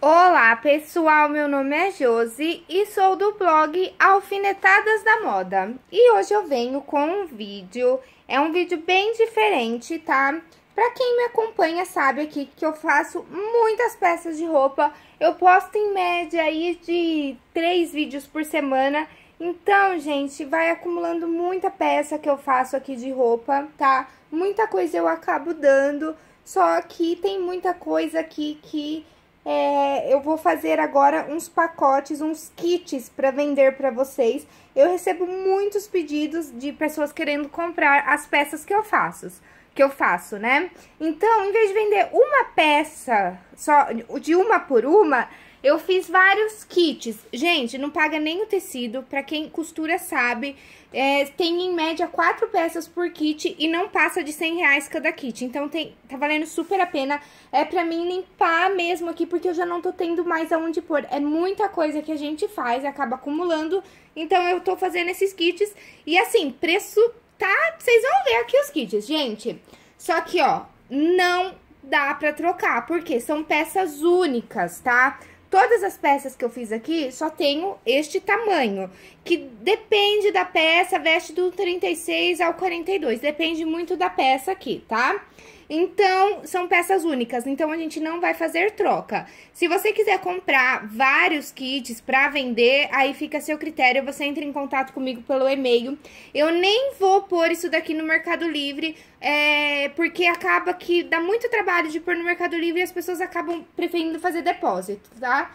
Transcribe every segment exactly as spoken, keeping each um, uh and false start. Olá pessoal, meu nome é Josi e sou do blog Alfinetadas da Moda. E hoje eu venho com um vídeo, é um vídeo bem diferente, tá? Pra quem me acompanha sabe aqui que eu faço muitas peças de roupa, eu posto em média aí de três vídeos por semana. Então, gente, vai acumulando muita peça que eu faço aqui de roupa, tá? Muita coisa eu acabo dando, só que tem muita coisa aqui que... É, eu vou fazer agora uns pacotes, uns kits para vender para vocês. Eu recebo muitos pedidos de pessoas querendo comprar as peças que eu faço, que eu faço, né? Então, em vez de vender uma peça só, de uma por uma, eu fiz vários kits. Gente, não paga nem o tecido, para quem costura sabe, é, tem em média quatro peças por kit e não passa de cem reais cada kit. Então, tem, tá valendo super a pena. É pra mim limpar mesmo aqui, porque eu já não tô tendo mais aonde pôr. É muita coisa que a gente faz, acaba acumulando. Então, eu tô fazendo esses kits. E assim, preço tá... Vocês vão ver aqui os kits, gente. Só que, ó, não dá pra trocar, porque são peças únicas, tá? Todas as peças que eu fiz aqui, só tenho este tamanho, que depende da peça, veste do trinta e seis ao quarenta e dois, depende muito da peça aqui, tá? Então, são peças únicas, então a gente não vai fazer troca. Se você quiser comprar vários kits pra vender, aí fica a seu critério, você entra em contato comigo pelo e-mail. Eu nem vou pôr isso daqui no Mercado Livre, é, porque acaba que dá muito trabalho de pôr no Mercado Livre e as pessoas acabam preferindo fazer depósito, tá?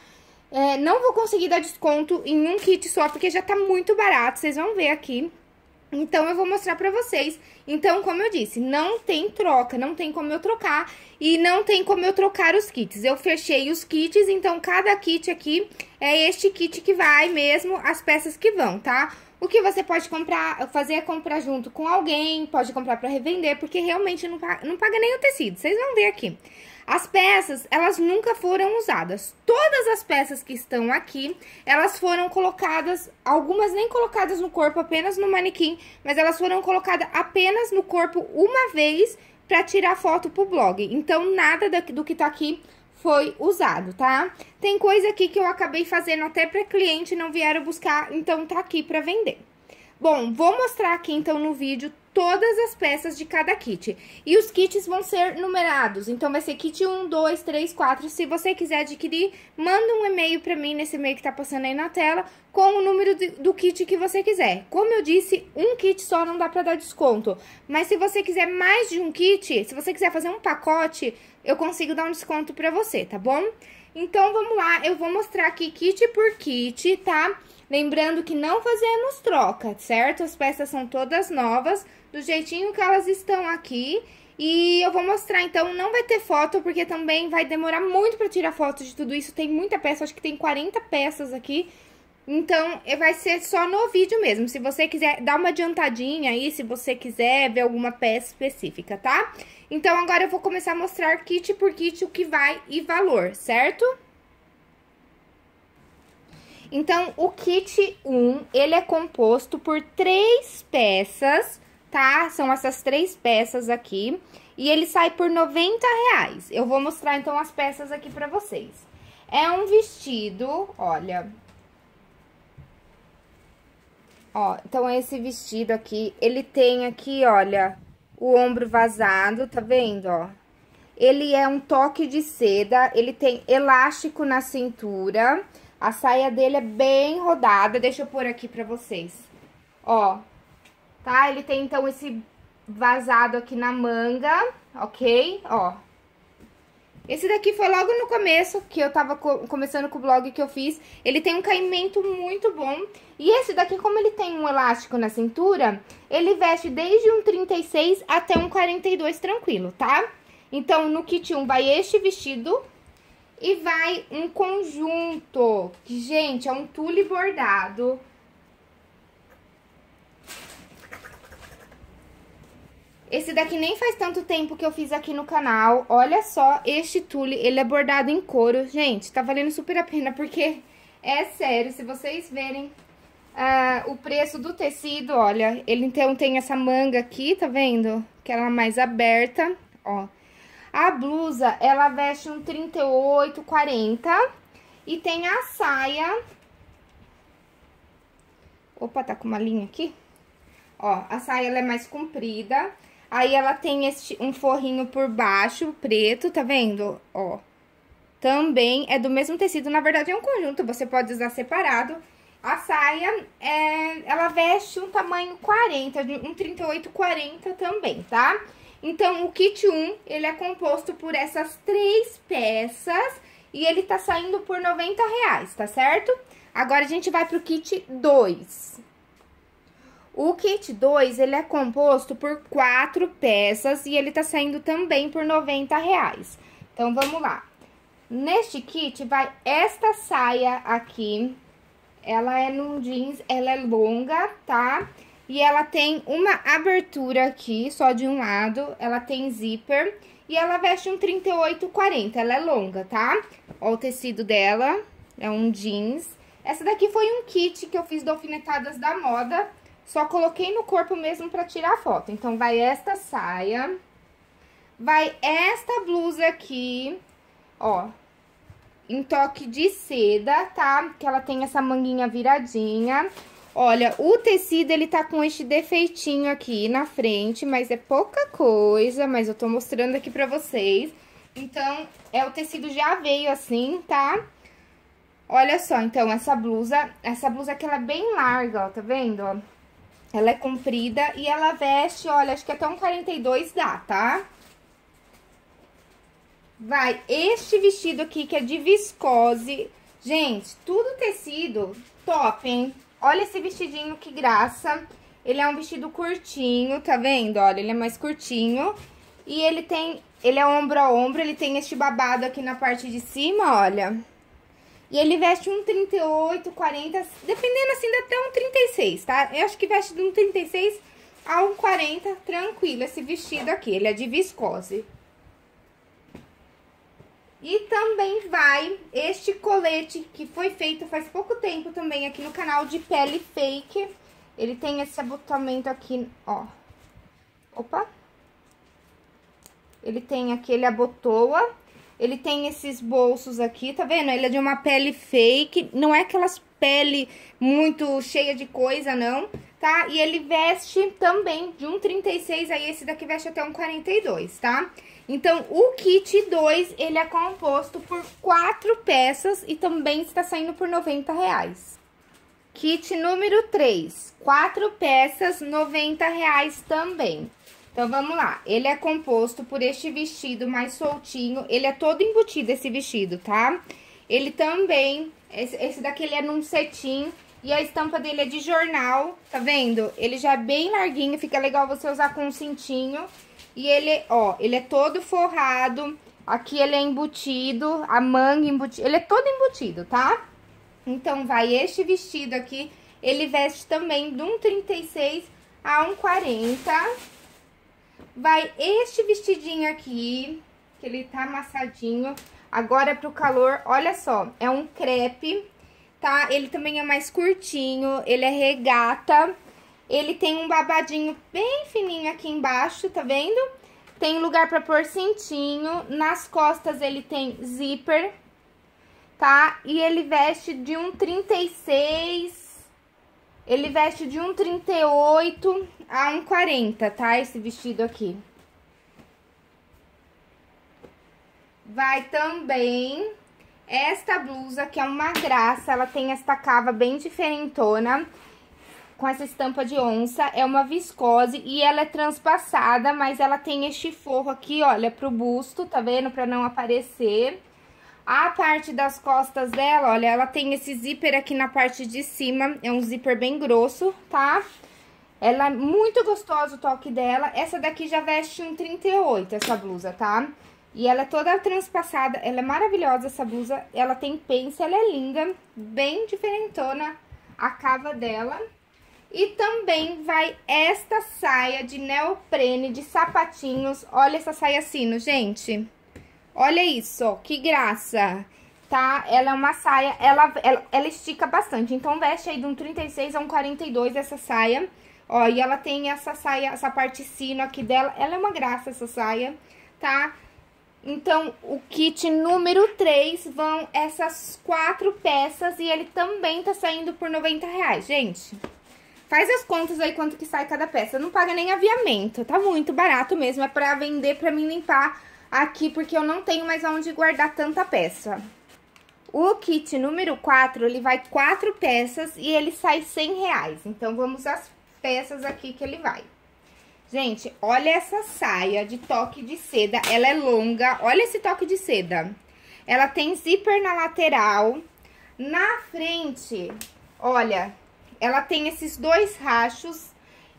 É, não vou conseguir dar desconto em um kit só, porque já tá muito barato, vocês vão ver aqui. Então, eu vou mostrar pra vocês. Então, como eu disse, não tem troca, não tem como eu trocar e não tem como eu trocar os kits. Eu fechei os kits, então, cada kit aqui é este kit que vai mesmo, as peças que vão, tá? O que você pode comprar, fazer é comprar junto com alguém, pode comprar pra revender, porque realmente não paga, não paga nem o tecido, vocês vão ver aqui. As peças, elas nunca foram usadas. Todas as peças que estão aqui, elas foram colocadas, algumas nem colocadas no corpo, apenas no manequim, mas elas foram colocadas apenas no corpo uma vez para tirar foto pro blog. Então, nada do que tá aqui foi usado, tá? Tem coisa aqui que eu acabei fazendo até para cliente, não vieram buscar, então tá aqui para vender. Bom, vou mostrar aqui então no vídeo todas as peças de cada kit. E os kits vão ser numerados, então vai ser kit um, dois, três, quatro. Se você quiser adquirir, manda um e-mail pra mim, nesse e-mail que tá passando aí na tela, com o número de, do kit que você quiser. Como eu disse, um kit só não dá pra dar desconto, mas se você quiser mais de um kit, se você quiser fazer um pacote, eu consigo dar um desconto pra você, tá bom? Então, vamos lá, eu vou mostrar aqui kit por kit, tá? Lembrando que não fazemos troca, certo? As peças são todas novas, do jeitinho que elas estão aqui. E eu vou mostrar, então, não vai ter foto, porque também vai demorar muito pra tirar foto de tudo isso. Tem muita peça, acho que tem quarenta peças aqui. Então, vai ser só no vídeo mesmo. Se você quiser, dá uma adiantadinha aí, se você quiser ver alguma peça específica, tá? Então, agora eu vou começar a mostrar kit por kit o que vai e valor, certo? Então, o kit um, ele é composto por três peças, tá? São essas três peças aqui. E ele sai por noventa reais. Eu vou mostrar, então, as peças aqui pra vocês. É um vestido, olha... Ó, então esse vestido aqui, ele tem aqui, olha, o ombro vazado, tá vendo, ó? Ele é um toque de seda, ele tem elástico na cintura, a saia dele é bem rodada, deixa eu pôr aqui pra vocês. Ó, tá? Ele tem, então, esse vazado aqui na manga, ok? Ó. Esse daqui foi logo no começo, que eu tava co- começando com o blog que eu fiz. Ele tem um caimento muito bom. E esse daqui, como ele tem um elástico na cintura, ele veste desde um trinta e seis até um quarenta e dois tranquilo, tá? Então, no kit um vai este vestido e vai um conjunto, que, gente, é um tule bordado. Esse daqui nem faz tanto tempo que eu fiz aqui no canal. Olha só, este tule, ele é bordado em couro. Gente, tá valendo super a pena, porque é sério, se vocês verem uh, o preço do tecido, olha. Ele, então, tem essa manga aqui, tá vendo? Que ela é mais aberta, ó. A blusa, ela veste um trinta e oito, quarenta. E tem a saia... Opa, tá com uma linha aqui. Ó, a saia, ela é mais comprida. Aí, ela tem este, um forrinho por baixo, preto, tá vendo? Ó. Também é do mesmo tecido. Na verdade, é um conjunto, você pode usar separado. A saia, é, ela veste um tamanho quarenta, um trinta e oito, quarenta também, tá? Então, o kit um, ele é composto por essas três peças e ele tá saindo por noventa reais, tá certo? Agora, a gente vai pro kit dois. O kit dois, ele é composto por quatro peças e ele tá saindo também por noventa reais. Então, vamos lá. Neste kit, vai esta saia aqui. Ela é num jeans, ela é longa, tá? E ela tem uma abertura aqui, só de um lado, ela tem zíper. E ela veste um trinta e oito, quarenta, ela é longa, tá? Ó o tecido dela, é um jeans. Essa daqui foi um kit que eu fiz do Alfinetadas da Moda, só coloquei no corpo mesmo pra tirar foto. Então, vai esta saia, vai esta blusa aqui, ó, em toque de seda, tá? Que ela tem essa manguinha viradinha. Olha, o tecido, ele tá com este defeitinho aqui na frente, mas é pouca coisa, mas eu tô mostrando aqui pra vocês. Então, é, o tecido já veio assim, tá? Olha só, então, essa blusa, essa blusa aqui, ela é bem larga, ó, tá vendo, ó? Ela é comprida e ela veste, olha, acho que até um quarenta e dois dá, tá? Vai este vestido aqui, que é de viscose. Gente, tudo tecido top, hein? Olha esse vestidinho, que graça. Ele é um vestido curtinho, tá vendo? Olha, ele é mais curtinho. E ele tem... Ele é ombro a ombro, ele tem este babado aqui na parte de cima, olha. E ele veste um trinta e oito, quarenta, dependendo assim, dá até um trinta e seis, tá? Eu acho que veste de um trinta e seis a um quarenta, tranquilo, esse vestido aqui. Ele é de viscose. E também vai este colete que foi feito faz pouco tempo também aqui no canal, de pele fake. Ele tem esse abotoamento aqui, ó. Opa! Ele tem aqui, ele abotoa. Ele tem esses bolsos aqui, tá vendo? Ele é de uma pele fake. Não é aquelas pele muito cheia de coisa, não, tá? E ele veste também de um trinta e seis, aí esse daqui veste até um quarenta e dois, tá? Então, o kit dois, ele é composto por quatro peças e também está saindo por noventa reais. Kit número três, quatro peças, noventa reais também. Então, vamos lá. Ele é composto por este vestido mais soltinho. Ele é todo embutido, esse vestido, tá? Ele também... Esse, esse daqui, ele é num cetim e a estampa dele é de jornal, tá vendo? Ele já é bem larguinho, fica legal você usar com um cintinho. E ele, ó, ele é todo forrado, aqui ele é embutido, a manga embutida, ele é todo embutido, tá? Então, vai este vestido aqui, ele veste também de um trinta e seis a um quarenta. Vai este vestidinho aqui, que ele tá amassadinho, agora pro calor, olha só, é um crepe, tá? Ele também é mais curtinho, ele é regata. Ele tem um babadinho bem fininho aqui embaixo, tá vendo? Tem lugar pra pôr cintinho. Nas costas ele tem zíper, tá? E ele veste de um trinta e seis. Ele veste de um trinta e oito a um quarenta, tá? Esse vestido aqui. Vai também esta blusa, que é uma graça. Ela tem esta cava bem diferentona, com essa estampa de onça, é uma viscose e ela é transpassada, mas ela tem este forro aqui, olha, pro busto, tá vendo? Pra não aparecer. A parte das costas dela, olha, ela tem esse zíper aqui na parte de cima, é um zíper bem grosso, tá? Ela é muito gostosa o toque dela. Essa daqui já veste um trinta e oito, essa blusa, tá? E ela é toda transpassada, ela é maravilhosa essa blusa, ela tem pence, ela é linda, bem diferentona a cava dela. E também vai esta saia de neoprene, de sapatinhos. Olha essa saia sino, gente. Olha isso, ó, que graça, tá? Ela é uma saia, ela, ela, ela estica bastante. Então, veste aí de um trinta e seis a um quarenta e dois essa saia. Ó, e ela tem essa saia, essa parte sino aqui dela. Ela é uma graça, essa saia, tá? Então, o kit número três vão essas quatro peças e ele também tá saindo por noventa reais, gente. Faz as contas aí quanto que sai cada peça. Não paga nem aviamento, tá muito barato mesmo. É pra vender, pra mim limpar aqui, porque eu não tenho mais onde guardar tanta peça. O kit número quatro, ele vai quatro peças e ele sai cem reais. Então, vamos às peças aqui que ele vai. Gente, olha essa saia de toque de seda, ela é longa, olha esse toque de seda. Ela tem zíper na lateral, na frente, olha, ela tem esses dois rachos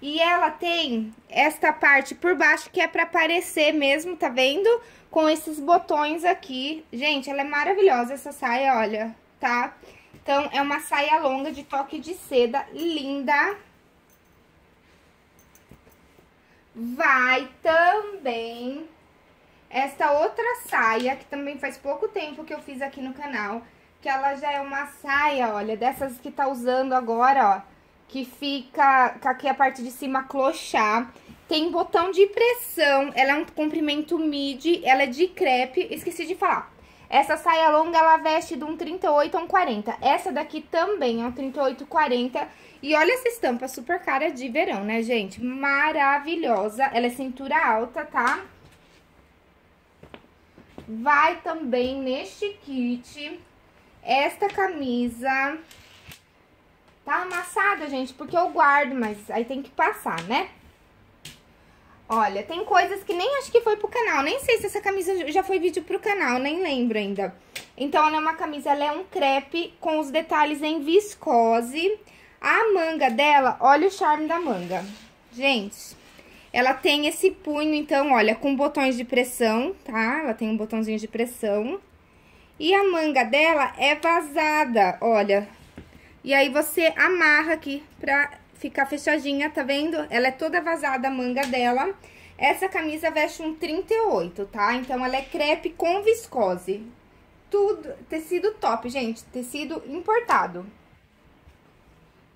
e ela tem esta parte por baixo que é pra aparecer mesmo, tá vendo? Com esses botões aqui. Gente, ela é maravilhosa essa saia, olha, tá? Então, é uma saia longa de toque de seda, linda. Vai também esta outra saia, que também faz pouco tempo que eu fiz aqui no canal, que ela já é uma saia, olha, dessas que tá usando agora, ó, que fica com aqui a parte de cima clochá, tem botão de pressão, ela é um comprimento midi, ela é de crepe, esqueci de falar. Essa saia longa, ela veste de um trinta e oito a um quarenta. Essa daqui também é um trinta e oito quarenta. E olha essa estampa, super cara de verão, né, gente? Maravilhosa. Ela é cintura alta, tá? Vai também neste kit esta camisa. Tá amassada, gente, porque eu guardo, mas aí tem que passar, né? Olha, tem coisas que nem acho que foi pro canal, nem sei se essa camisa já foi vídeo pro canal, nem lembro ainda. Então, ela é uma camisa, ela é um crepe com os detalhes em viscose. A manga dela, olha o charme da manga. Gente, ela tem esse punho, então, olha, com botões de pressão, tá? Ela tem um botãozinho de pressão. E a manga dela é vazada, olha. E aí, você amarra aqui pra ficar fechadinha, tá vendo? Ela é toda vazada a manga dela. Essa camisa veste um trinta e oito, tá? Então, ela é crepe com viscose. Tudo, tecido top, gente. Tecido importado.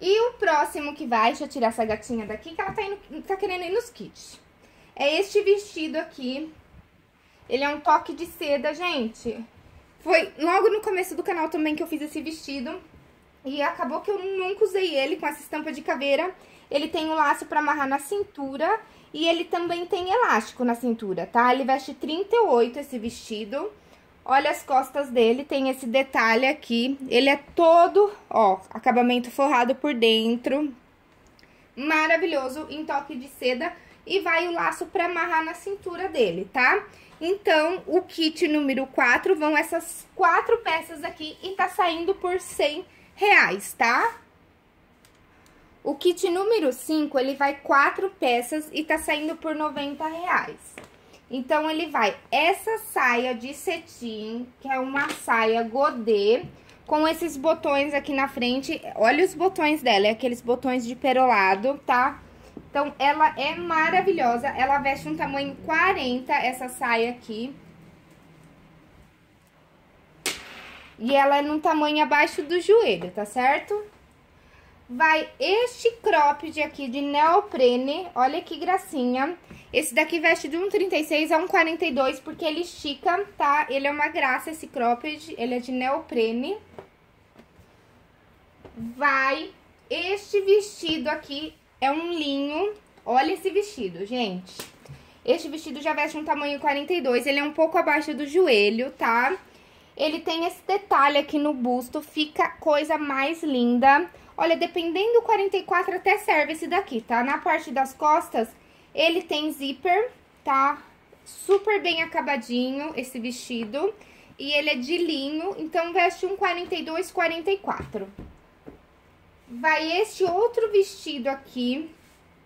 E o próximo que vai... Deixa eu tirar essa gatinha daqui, que ela tá, indo, tá querendo ir nos kits. É este vestido aqui. Ele é um toque de seda, gente. Foi logo no começo do canal também que eu fiz esse vestido. E acabou que eu nunca usei ele com essa estampa de caveira. Ele tem um laço pra amarrar na cintura e ele também tem elástico na cintura, tá? Ele veste trinta e oito esse vestido. Olha as costas dele, tem esse detalhe aqui. Ele é todo, ó, acabamento forrado por dentro. Maravilhoso, em toque de seda. E vai o laço pra amarrar na cintura dele, tá? Então, o kit número quatro vão essas quatro peças aqui e tá saindo por cem reais, tá? O kit número cinco, ele vai quatro peças e tá saindo por noventa reais. Então, ele vai essa saia de cetim, que é uma saia godê, com esses botões aqui na frente. Olha os botões dela, é aqueles botões de perolado, tá? Então, ela é maravilhosa, ela veste um tamanho quarenta, essa saia aqui. E ela é num tamanho abaixo do joelho, tá certo? Vai este cropped aqui de neoprene, olha que gracinha. Esse daqui veste de um trinta e seis a um quarenta e dois, porque ele estica, tá? Ele é uma graça esse cropped, ele é de neoprene. Vai este vestido aqui, é um linho, olha esse vestido, gente. Este vestido já veste um tamanho quarenta e dois, ele é um pouco abaixo do joelho, tá? Ele tem esse detalhe aqui no busto, fica coisa mais linda. Olha, dependendo do quarenta e quatro até serve esse daqui, tá? Na parte das costas, ele tem zíper, tá? Super bem acabadinho esse vestido. E ele é de linho, então veste um quarenta e dois, quarenta e quatro. Vai este outro vestido aqui.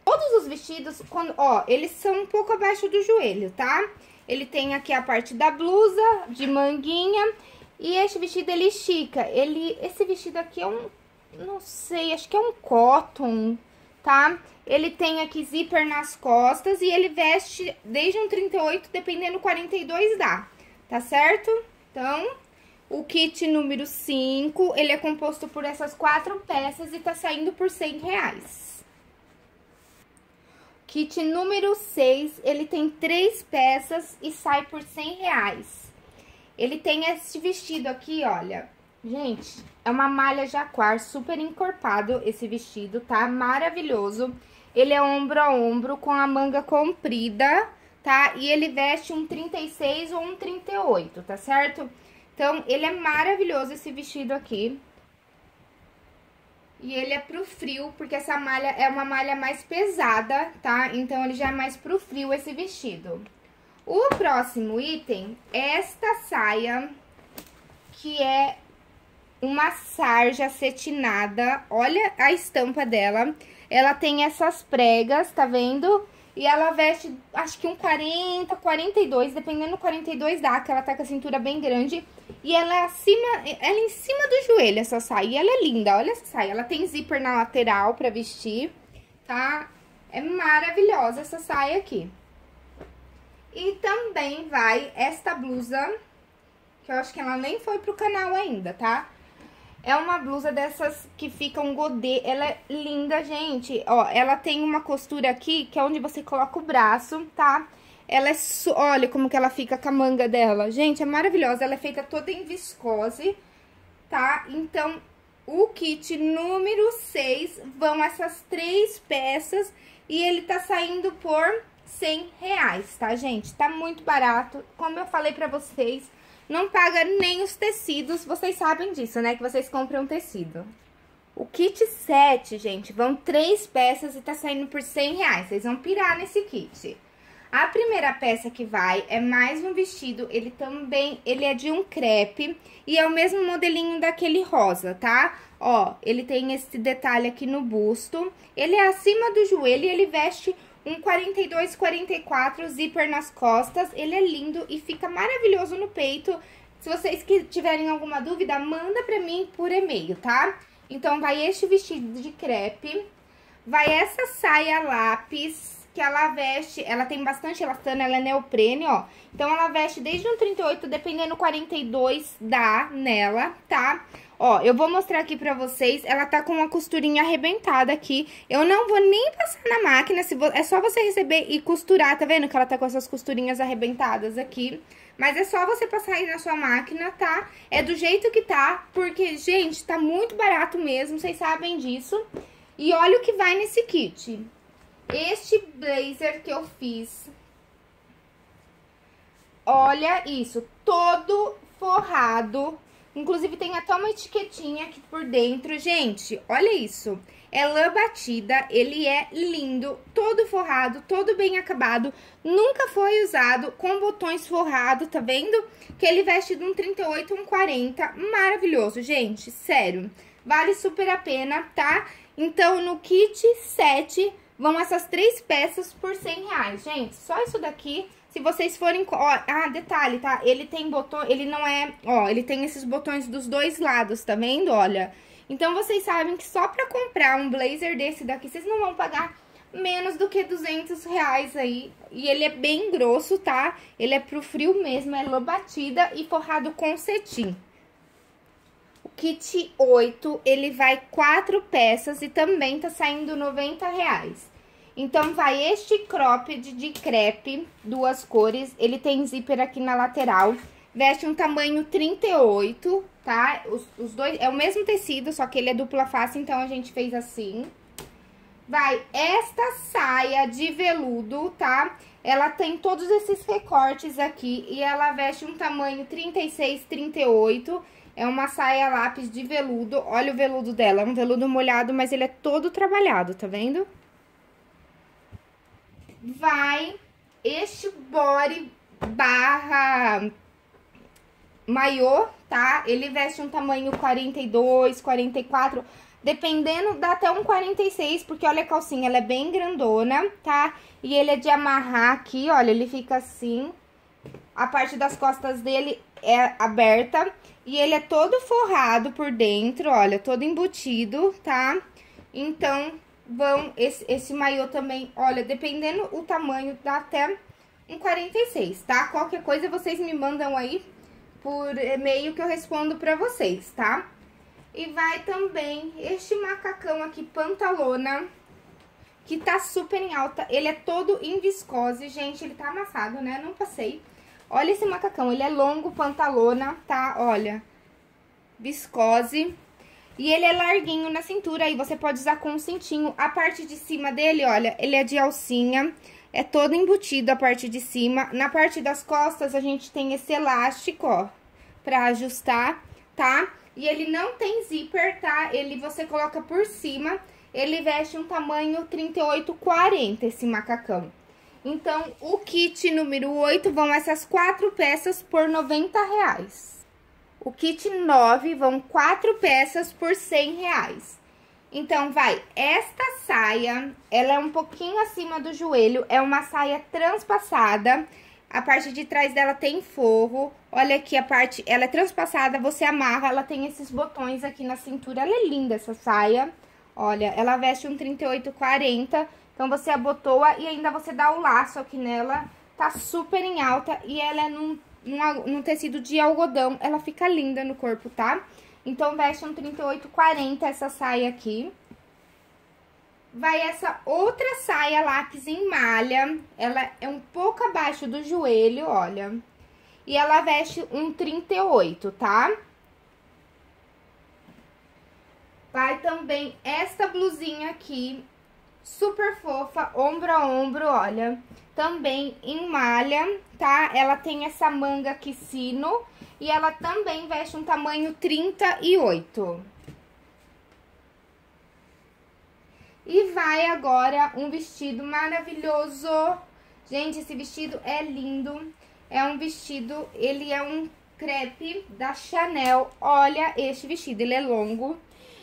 Todos os vestidos, quando, ó, eles são um pouco abaixo do joelho, tá? Ele tem aqui a parte da blusa, de manguinha, e este vestido, ele estica. Ele, esse vestido aqui é um, não sei, acho que é um cotton, tá? Ele tem aqui zíper nas costas e ele veste desde um trinta e oito, dependendo quarenta e dois dá, tá certo? Então, o kit número cinco, ele é composto por essas quatro peças e tá saindo por cem reais. Kit número seis, ele tem três peças e sai por cem reais. Ele tem esse vestido aqui, olha. Gente, é uma malha jaquar, super encorpado esse vestido, tá? Maravilhoso. Ele é ombro a ombro, com a manga comprida, tá? E ele veste um trinta e seis ou um trinta e oito, tá certo? Então, ele é maravilhoso esse vestido aqui. E ele é pro frio, porque essa malha é uma malha mais pesada, tá? Então, ele já é mais pro frio esse vestido. O próximo item é esta saia, que é uma sarja cetinada. Olha a estampa dela. Ela tem essas pregas, tá vendo? E ela veste, acho que um quarenta, quarenta e dois, dependendo do quarenta e dois dá, que ela tá com a cintura bem grande. E ela é acima, ela é em cima do joelho, essa saia. E ela é linda, olha essa saia. Ela tem zíper na lateral pra vestir, tá? É maravilhosa essa saia aqui. E também vai esta blusa, que eu acho que ela nem foi pro canal ainda, tá? É uma blusa dessas que ficam godê. Ela é linda, gente. Ó, ela tem uma costura aqui, que é onde você coloca o braço, tá? Ela é... So... Olha como que ela fica com a manga dela. Gente, é maravilhosa. Ela é feita toda em viscose, tá? Então, o kit número seis vão essas três peças. E ele tá saindo por cem reais, tá, gente? Tá muito barato. Como eu falei pra vocês... Não paga nem os tecidos, vocês sabem disso, né? Que vocês compram tecido. O kit sete, gente, vão três peças e tá saindo por cem reais. Vocês vão pirar nesse kit. A primeira peça que vai é mais um vestido. Ele também, ele é de um crepe e é o mesmo modelinho daquele rosa, tá? Ó, ele tem esse detalhe aqui no busto. Ele é acima do joelho e ele veste... Um quarenta e dois, quarenta e quatro, zíper nas costas, ele é lindo e fica maravilhoso no peito. Se vocês que tiverem alguma dúvida, manda pra mim por e-mail, tá? Então, vai este vestido de crepe, vai essa saia lápis, que ela veste, ela tem bastante elastano, ela é neoprene, ó. Então, ela veste desde um trinta e oito, dependendo quarenta e dois dá nela, tá? Ó, eu vou mostrar aqui pra vocês, ela tá com uma costurinha arrebentada aqui, eu não vou nem passar na máquina, se vo... é só você receber e costurar, tá vendo que ela tá com essas costurinhas arrebentadas aqui, mas é só você passar aí na sua máquina, tá? É do jeito que tá, porque, gente, tá muito barato mesmo, vocês sabem disso, e olha o que vai nesse kit. Este blazer que eu fiz, olha isso, todo forrado. Inclusive, tem até uma etiquetinha aqui por dentro. Gente, olha isso. É lã batida, ele é lindo, todo forrado, todo bem acabado. Nunca foi usado, com botões forrado, tá vendo? Que ele veste de um trinta e oito, um quarenta. Maravilhoso, gente, sério. Vale super a pena, tá? Então, no kit sete, vão essas três peças por cem reais. Gente, só isso daqui... Se vocês forem... Ó, ah, detalhe, tá? Ele tem botão... Ele não é... Ó, ele tem esses botões dos dois lados, tá vendo? Olha. Então, vocês sabem que só pra comprar um blazer desse daqui, vocês não vão pagar menos do que duzentos reais aí. E ele é bem grosso, tá? Ele é pro frio mesmo, é lã batida e forrado com cetim. O kit oito, ele vai quatro peças e também tá saindo noventa reais. Então, vai este cropped de crepe, duas cores, ele tem zíper aqui na lateral, veste um tamanho trinta e oito, tá? Os, os dois, é o mesmo tecido, só que ele é dupla face, então a gente fez assim. Vai esta saia de veludo, tá? Ela tem todos esses recortes aqui e ela veste um tamanho trinta e seis, trinta e oito, é uma saia lápis de veludo, olha o veludo dela, é um veludo molhado, mas ele é todo trabalhado, tá vendo? Vai este body barra maiô, tá? Ele veste um tamanho quarenta e dois, quarenta e quatro, dependendo, dá até um quarenta e seis, porque olha a calcinha, ela é bem grandona, tá? E ele é de amarrar aqui, olha, ele fica assim, a parte das costas dele é aberta, e ele é todo forrado por dentro, olha, todo embutido, tá? Então... Vão, esse, esse maiô também, olha, dependendo o tamanho, dá até um quarenta e seis, tá? Qualquer coisa vocês me mandam aí por e-mail que eu respondo pra vocês, tá? E vai também este macacão aqui, pantalona, que tá super em alta. Ele é todo em viscose, gente, ele tá amassado, né? Não passei. Olha esse macacão, ele é longo, pantalona, tá? Olha, viscose. E ele é larguinho na cintura, aí você pode usar com um cintinho. A parte de cima dele, olha, ele é de alcinha, é todo embutido a parte de cima. Na parte das costas, a gente tem esse elástico, ó, pra ajustar, tá? E ele não tem zíper, tá? Ele você coloca por cima, ele veste um tamanho trinta e oito, quarenta, esse macacão. Então, o kit número oito vão essas quatro peças por noventa reais. O kit nove vão quatro peças por cem reais. Então, vai, esta saia, ela é um pouquinho acima do joelho, é uma saia transpassada, a parte de trás dela tem forro, olha aqui a parte, ela é transpassada, você amarra, ela tem esses botões aqui na cintura, ela é linda essa saia, olha, ela veste um trinta e oito, quarenta, então você abotoa e ainda você dá o laço aqui nela, tá super em alta e ela é num... num tecido de algodão, ela fica linda no corpo, tá? Então, veste um trinta e oito, quarenta essa saia aqui. Vai essa outra saia lápis em malha, ela é um pouco abaixo do joelho, olha. E ela veste um trinta e oito, tá? Vai também esta blusinha aqui, super fofa, ombro a ombro, olha. Também em malha, tá? Ela tem essa manga aqui sino e ela também veste um tamanho trinta e oito. E vai agora um vestido maravilhoso. Gente, esse vestido é lindo. É um vestido, ele é um crepe da Chanel. Olha este vestido, ele é longo.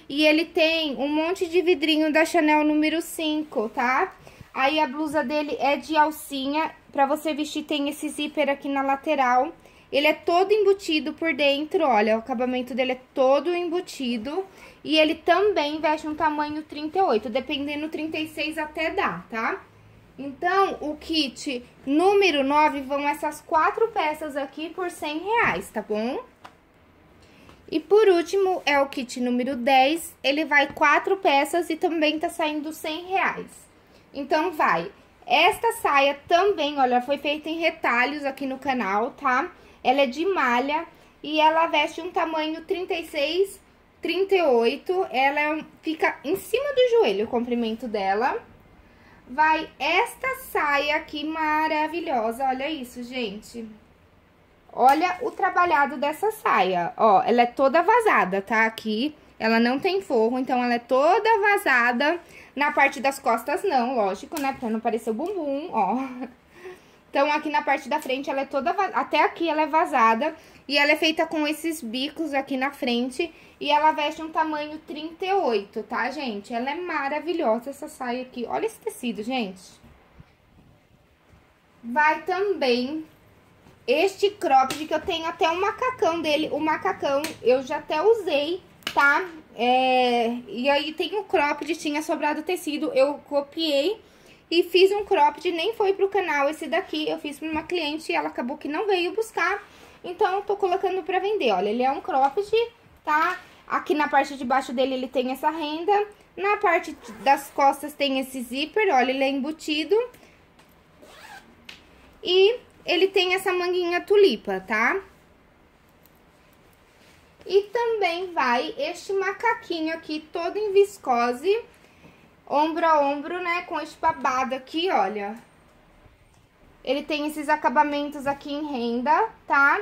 E ele tem um monte de vidrinho da Chanel número cinco, tá? Aí a blusa dele é de alcinha, pra você vestir tem esse zíper aqui na lateral. Ele é todo embutido por dentro, olha, o acabamento dele é todo embutido. E ele também veste um tamanho trinta e oito, dependendo trinta e seis até dá, tá? Então, o kit número nove vão essas quatro peças aqui por cem reais, tá bom? E por último é o kit número dez, ele vai quatro peças e também tá saindo cem reais. Então, vai. Esta saia também, olha, foi feita em retalhos aqui no canal, tá? Ela é de malha e ela veste um tamanho trinta e seis, trinta e oito. Ela fica em cima do joelho o comprimento dela. Vai esta saia aqui maravilhosa, olha isso, gente. Olha o trabalhado dessa saia, ó, ela é toda vazada, tá? Aqui, ela não tem forro, então ela é toda vazada. Na parte das costas não, lógico, né? Pra não parecer o bumbum, ó. Então, aqui na parte da frente, ela é toda vaz... até aqui ela é vazada. E ela é feita com esses bicos aqui na frente. E ela veste um tamanho trinta e oito, tá, gente? Ela é maravilhosa, essa saia aqui. Olha esse tecido, gente. Vai também este cropped, que eu tenho até um macacão dele. O macacão eu já até usei, tá? É, e aí tem o cropped, tinha sobrado tecido, eu copiei e fiz um cropped, nem foi pro canal esse daqui, eu fiz pra uma cliente e ela acabou que não veio buscar, então eu tô colocando pra vender, olha, ele é um cropped, tá? Aqui na parte de baixo dele ele tem essa renda, na parte das costas tem esse zíper, olha, ele é embutido e ele tem essa manguinha tulipa, tá? E também vai este macaquinho aqui, todo em viscose, ombro a ombro, né, com este babado aqui, olha. Ele tem esses acabamentos aqui em renda, tá?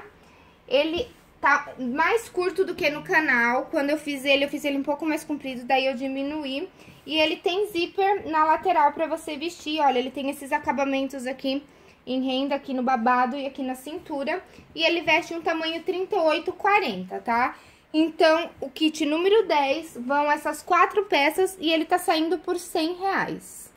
Ele tá mais curto do que no canal, quando eu fiz ele, eu fiz ele um pouco mais comprido, daí eu diminuí. E ele tem zíper na lateral pra você vestir, olha, ele tem esses acabamentos aqui em renda aqui no babado e aqui na cintura, e ele veste um tamanho trinta e oito, quarenta, tá? Então, o kit número dez vão essas quatro peças e ele tá saindo por cem reais.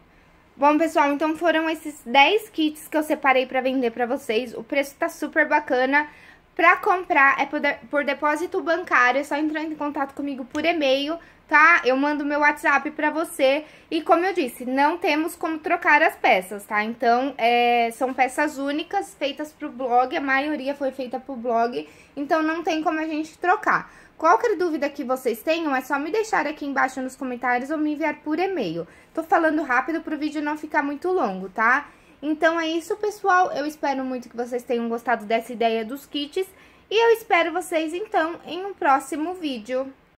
Bom, pessoal, então foram esses dez kits que eu separei pra vender pra vocês, o preço tá super bacana. Pra comprar é por depósito bancário, é só entrar em contato comigo por e-mail, tá? Eu mando meu WhatsApp pra você. E como eu disse, não temos como trocar as peças, tá? Então, é, são peças únicas, feitas pro blog, a maioria foi feita pro blog, então não tem como a gente trocar. Qualquer dúvida que vocês tenham, é só me deixar aqui embaixo nos comentários ou me enviar por e-mail. Tô falando rápido pro vídeo não ficar muito longo, tá? Então é isso, pessoal. Eu espero muito que vocês tenham gostado dessa ideia dos kits. E eu espero vocês, então, em um próximo vídeo.